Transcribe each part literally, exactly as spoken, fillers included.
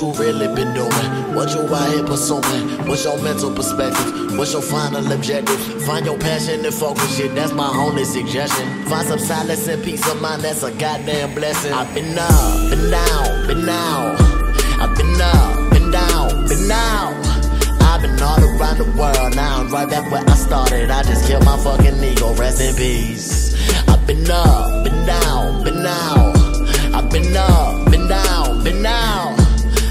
what you really been doing, what you out here pursuing, what's your mental perspective, what's your final objective. Find your passion and focus, shit, that's my only suggestion. Find some silence and peace of mind, that's a goddamn blessing. I've been up, been down, been down. I've been up, been down, been down. I've been all around the world, now I'm right back where I started. I just killed my fucking ego, rest in peace. I've been up, been down, been down. I've been up, been down, been down.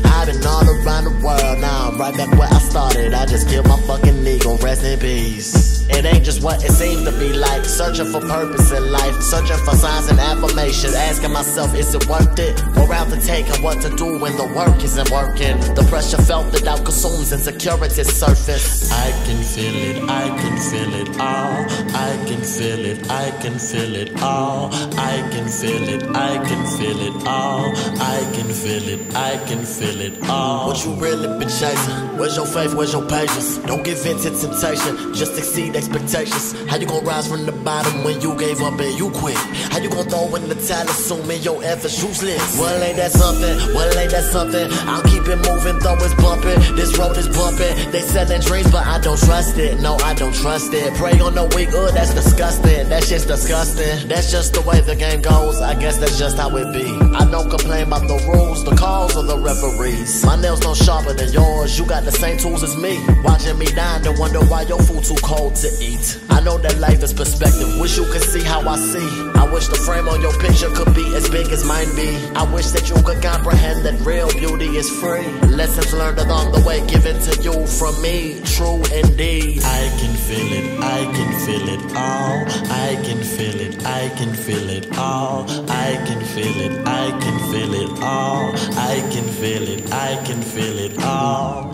I've been all around the world, now I'm right back where I started. I just killed my fucking ego, rest in peace. It ain't just what it seems to be like. Searching for purpose in life, searching for signs and affirmations. Asking myself, is it worth it? Or out to take and what to do when the work isn't working. The pressure felt that out consumes insecurity surface. I can feel it, I can feel it all. I can feel it, I can feel it all. I can feel it, I can feel it all. I can feel it, I can feel it all. What you really been chasing? Where's your faith, where's your patience? Don't give in to temptation, just exceed expectations. How you gon' rise from the bottom when you gave up and you quit? How you gon' throw in the towel assuming your efforts useless? Well, ain't that something? Well, ain't that something? I'll keep it moving though it's bumping. This road is bumping. They selling dreams, but I don't trust it. No, I don't trust it. Pray on the weak, ugh, that's disgusting. That shit's disgusting. That's just the way the game goes. I guess that's just how it be. I don't complain about the rules, the calls, or the referees. My nails no sharper than yours. You got the same tools as me. Watching me dine and wonder why your food too cold to eat. I know that life is perspective. Wish you could see how I see. I wish the frame on your picture could be as big as mine be. I wish that you could comprehend that real beauty is free. Lessons learned along the way given to you from me, true indeed. I can feel it, I can feel it all. I can feel it, I can feel it all. I can feel it, I can feel it all. I can feel it, I can feel it all.